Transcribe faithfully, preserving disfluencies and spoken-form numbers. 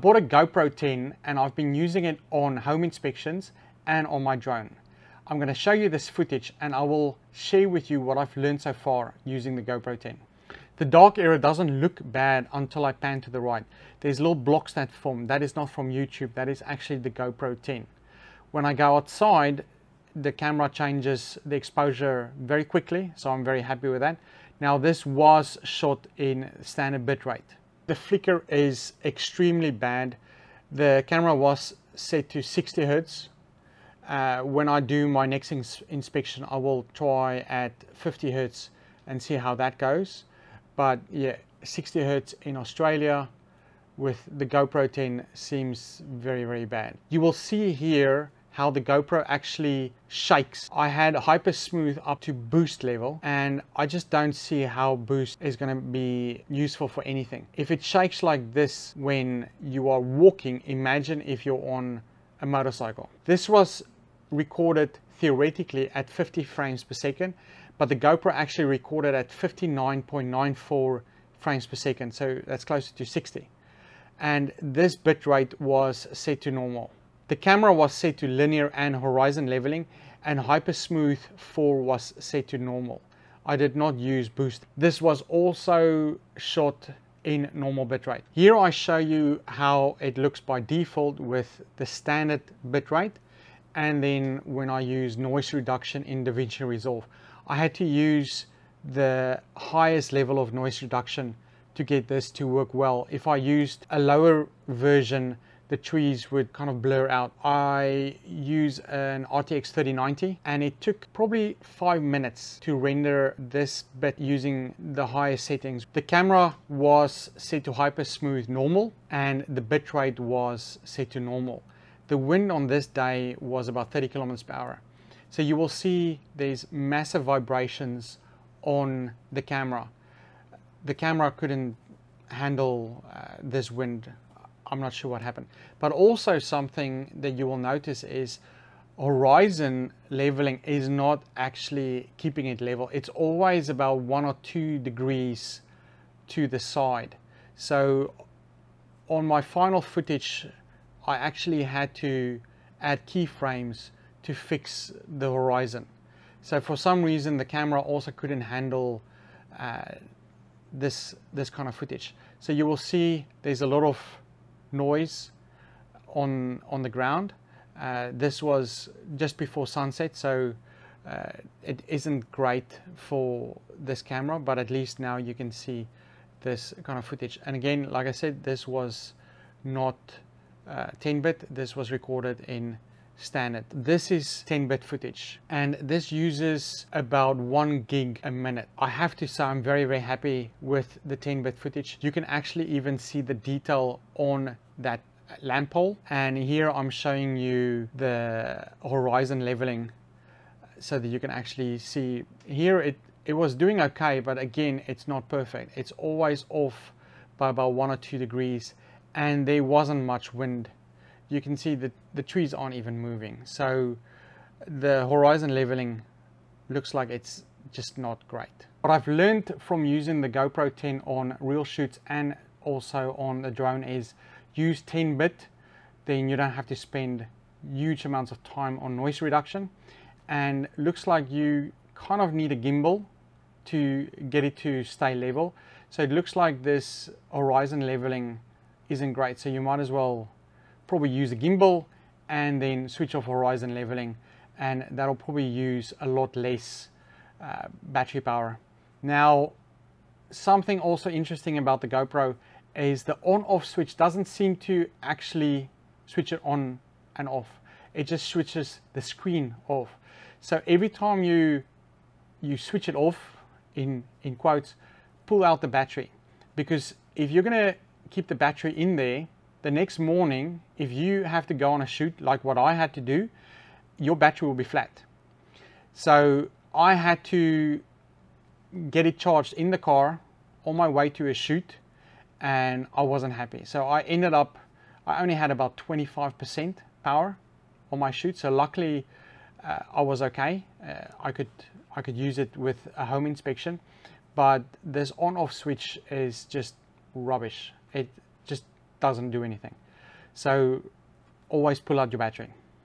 bought a GoPro ten and I've been using it on home inspections and on my drone. I'm going to show you this footage and I will share with you what I've learned so far using the GoPro ten. The dark area doesn't look bad until I pan to the right. There's little blocks that form. That is not from YouTube, that is actually the GoPro ten. When I go outside, the camera changes the exposure very quickly, so I'm very happy with that. Now this was shot in standard bitrate. The flicker is extremely bad. The camera was set to sixty hertz. Uh, when I do my next ins inspection, I will try at fifty hertz and see how that goes. But yeah, sixty hertz in Australia with the GoPro ten seems very, very bad. You will see here how the GoPro actually shakes. I had HyperSmooth up to boost level and I just don't see how boost is going to be useful for anything. If it shakes like this when you are walking, imagine if you're on a motorcycle. This was recorded theoretically at fifty frames per second, but the GoPro actually recorded at fifty-nine point nine four frames per second, so that's closer to sixty. And this bitrate was set to normal. The camera was set to linear and horizon leveling, and HyperSmooth four was set to normal. I did not use boost. This was also shot in normal bitrate. Here I show you how it looks by default with the standard bitrate, and then when I use noise reduction in DaVinci Resolve. I had to use the highest level of noise reduction to get this to work well. If I used a lower version, the trees would kind of blur out. I use an R T X thirty ninety and it took probably five minutes to render this bit using the highest settings. The camera was set to HyperSmooth normal and the bitrate was set to normal. The wind on this day was about thirty kilometers per hour. So you will see there's massive vibrations on the camera. The camera couldn't handle uh, this wind. I'm not sure what happened. But also something that you will notice is horizon leveling is not actually keeping it level. It's always about one or two degrees to the side. So on my final footage, I actually had to add keyframes to fix the horizon. So for some reason, the camera also couldn't handle uh, this, this kind of footage. So you will see there's a lot of noise on on the ground. Uh, this was just before sunset, so uh, it isn't great for this camera, but at least now you can see this kind of footage. And again, like I said, this was not ten bit, this was recorded in standard. This is ten bit footage and this uses about one gig a minute. I have to say I'm very, very happy with the ten bit footage. You can actually even see the detail on that lamp pole, and here I'm showing you the horizon leveling so that you can actually see. Here it it was doing okay, but again it's not perfect. It's always off by about one or two degrees and there wasn't much wind. You can see that the trees aren't even moving. So the horizon leveling looks like it's just not great. What I've learned from using the GoPro ten on real shoots and also on the drone is use ten bit, then you don't have to spend huge amounts of time on noise reduction. And looks like you kind of need a gimbal to get it to stay level. So it looks like this horizon leveling isn't great. So you might as well probably use a gimbal and then switch off horizon leveling, and that'll probably use a lot less uh, battery power. Now something also interesting about the GoPro is the on-off switch doesn't seem to actually switch it on and off. It just switches the screen off. So every time you you switch it off, in in quotes, pull out the battery, because if you're gonna keep the battery in there the next morning, if you have to go on a shoot like what I had to do, your battery will be flat. So I had to get it charged in the car on my way to a shoot, and I wasn't happy. So I ended up, I only had about twenty-five percent power on my shoot. So luckily uh, I was okay. Uh, I could, I could use it with a home inspection, but this on-off switch is just rubbish. It just doesn't do anything. So always pull out your battery.